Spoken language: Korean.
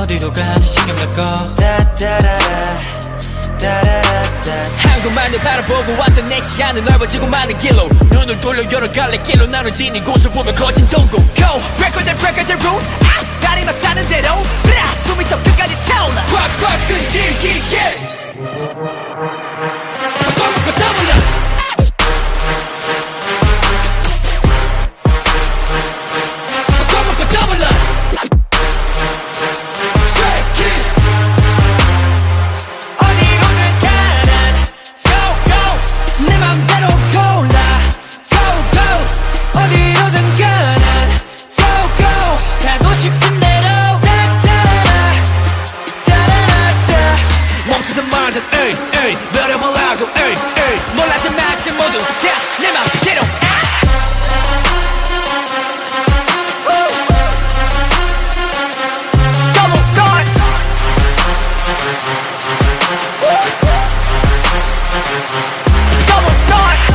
어디로 가니 신경 낼거 따따라라 한국만을 바라보고 왔던 내 시야는 넓어지고 많은 길로 눈을 돌려 여러 갈래 길로 나눠진 이곳을 보면 거진 동공 Go! Break all the rules 아! 날이 막 타는 대로 으라! 숨이 더 끝까지 차올라 꽉꽉 끈질기게 한 번 먹고 떠올라 Double knot.